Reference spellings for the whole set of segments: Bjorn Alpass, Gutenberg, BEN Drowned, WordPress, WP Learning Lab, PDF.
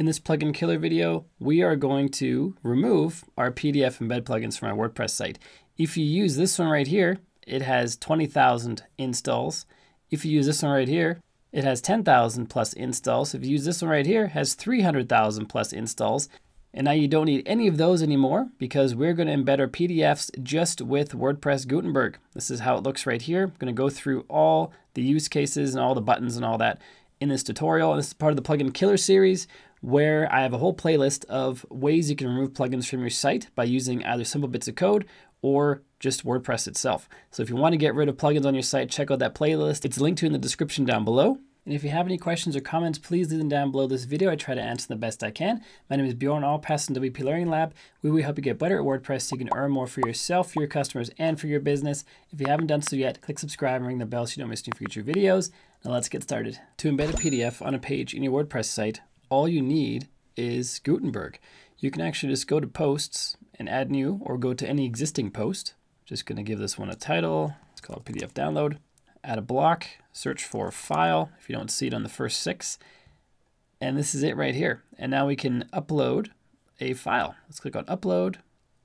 In this plugin killer video, we are going to remove our PDF embed plugins from our WordPress site. If you use this one right here, it has 20,000 installs. If you use this one right here, it has 10,000 plus installs. If you use this one right here, it has 300,000 plus installs. And now you don't need any of those anymore because we're going to embed our PDFs just with WordPress Gutenberg. This is how it looks right here. I'm going to go through all the use cases and all the buttons and all that in this tutorial. And this is part of the plugin killer series, where I have a whole playlist of ways you can remove plugins from your site by using either simple bits of code or just WordPress itself. So if you want to get rid of plugins on your site, check out that playlist. It's linked to in the description down below. And if you have any questions or comments, please leave them down below this video. I try to answer the best I can. My name is Bjorn Alpass from WP Learning Lab. We will help you get better at WordPress so you can earn more for yourself, for your customers, and for your business. If you haven't done so yet, click subscribe and ring the bell so you don't miss new future videos. Now let's get started. To embed a PDF on a page in your WordPress site, all you need is Gutenberg. You can actually just go to posts and add new, or go to any existing post. Just gonna give this one a title. It's called PDF download. Add a block, search for file if you don't see it on the first 6. And this is it right here. And now we can upload a file. Let's click on upload.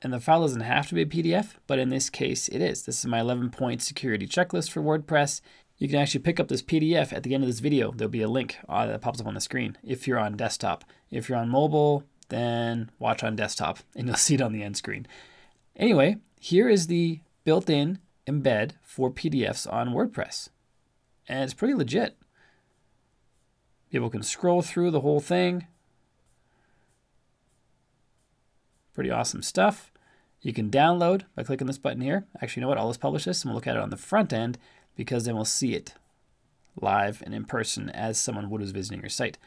And the file doesn't have to be a PDF, but in this case it is. This is my 11-point security checklist for WordPress. You can actually pick up this PDF at the end of this video. There'll be a link that pops up on the screen if you're on desktop. If you're on mobile, then watch on desktop and you'll see it on the end screen. Anyway, here is the built-in embed for PDFs on WordPress. And it's pretty legit. People can scroll through the whole thing. Pretty awesome stuff. You can download by clicking this button here. Actually, you know what? I'll just publish this and we'll look at it on the front end, because then we'll see it live and in person as someone would who's visiting your site.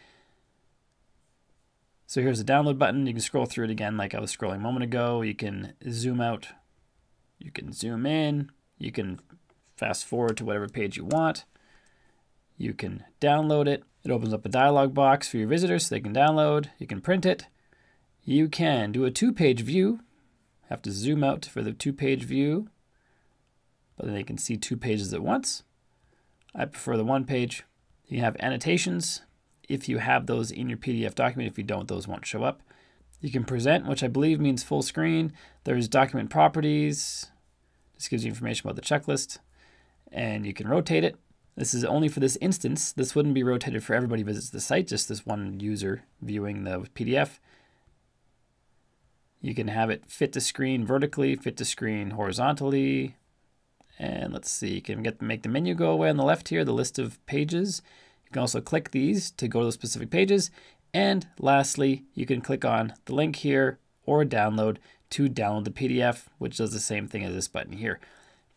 So here's the download button. You can scroll through it again like I was scrolling a moment ago. You can zoom out. You can zoom in. You can fast forward to whatever page you want. You can download it. It opens up a dialog box for your visitors so they can download. You can print it. You can do a 2-page view. Have to zoom out for the 2-page view, but then they can see 2 pages at once. I prefer the 1 page. You can have annotations if you have those in your PDF document. If you don't, those won't show up. You can present, which I believe means full screen. There's document properties. This gives you information about the checklist. And you can rotate it. This is only for this instance. This wouldn't be rotated for everybody who visits the site, just this one user viewing the PDF. You can have it fit to screen vertically, fit to screen horizontally. And let's see, you can make the menu go away on the left here, the list of pages. You can also click these to go to those specific pages. And lastly, you can click on the link here or download to download the PDF, which does the same thing as this button here.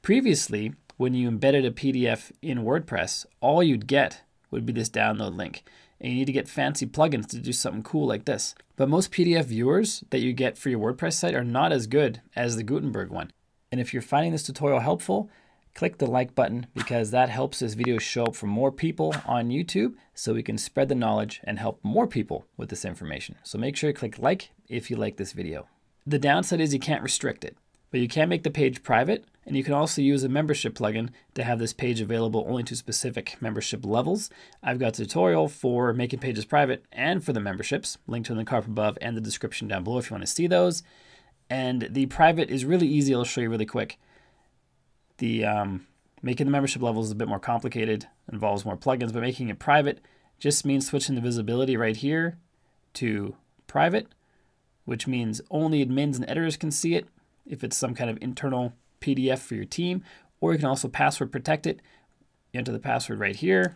Previously, when you embedded a PDF in WordPress, all you'd get would be this download link. And you need to get fancy plugins to do something cool like this. But most PDF viewers that you get for your WordPress site are not as good as the Gutenberg one. And if you're finding this tutorial helpful, click the like button, because that helps this video show up for more people on YouTube so we can spread the knowledge and help more people with this information. So make sure you click like if you like this video. The downside is you can't restrict it, but you can make the page private, and you can also use a membership plugin to have this page available only to specific membership levels. I've got a tutorial for making pages private and for the memberships, linked to in the card above and the description down below if you want to see those. And the private is really easy. I'll show you really quick. The making the membership levels is a bit more complicated, involves more plugins, but making it private just means switching the visibility right here to private, which means only admins and editors can see it if it's some kind of internal PDF for your team, or you can also password protect it. You enter the password right here,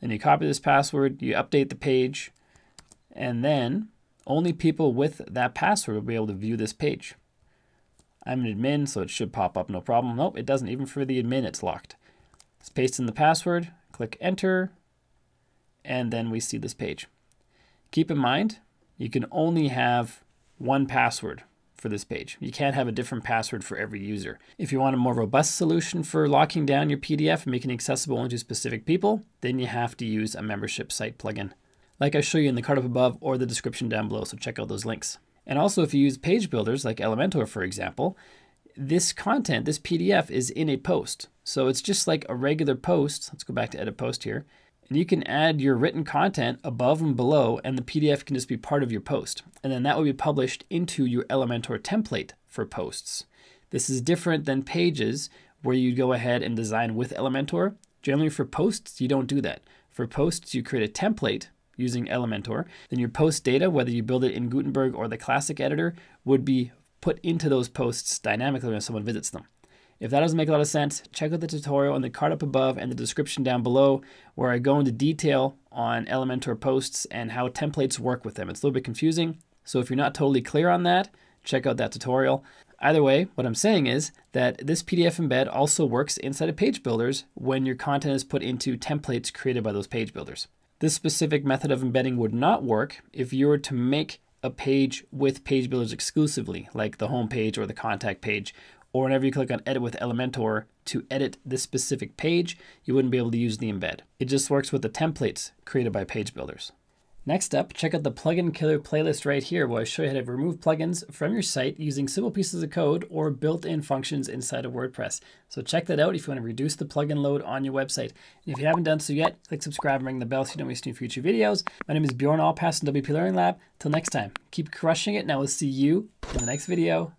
then you copy this password, you update the page, and then only people with that password will be able to view this page. I'm an admin, so it should pop up, no problem. Nope, it doesn't. Even for the admin, it's locked. Let's paste in the password, click enter, and then we see this page. Keep in mind, you can only have one password for this page. You can't have a different password for every user. If you want a more robust solution for locking down your PDF and making it accessible only to specific people, then you have to use a membership site plugin, like I show you in the card up above or the description down below, so check out those links. And also, if you use page builders like Elementor, for example, this content, this PDF, is in a post. So it's just like a regular post. Let's go back to edit post here. And you can add your written content above and below, and the PDF can just be part of your post. And then that will be published into your Elementor template for posts. This is different than Pages, where you go ahead and design with Elementor. Generally for posts, you don't do that. For posts, you create a template using Elementor. Then your post data, whether you build it in Gutenberg or the classic editor, would be put into those posts dynamically when someone visits them. If that doesn't make a lot of sense, check out the tutorial in the card up above and the description down below, where I go into detail on Elementor posts and how templates work with them. It's a little bit confusing, so if you're not totally clear on that, check out that tutorial. Either way, what I'm saying is that this PDF embed also works inside of page builders when your content is put into templates created by those page builders. This specific method of embedding would not work if you were to make a page with page builders exclusively, like the home page or the contact page, or whenever you click on Edit with Elementor to edit this specific page, you wouldn't be able to use the embed. It just works with the templates created by page builders. Next up, check out the Plugin Killer playlist right here, where I show you how to remove plugins from your site using simple pieces of code or built-in functions inside of WordPress. So check that out if you want to reduce the plugin load on your website. And if you haven't done so yet, click subscribe and ring the bell so you don't miss new future videos. My name is Bjorn Alpass from WP Learning Lab. Till next time, keep crushing it, and I will see you in the next video.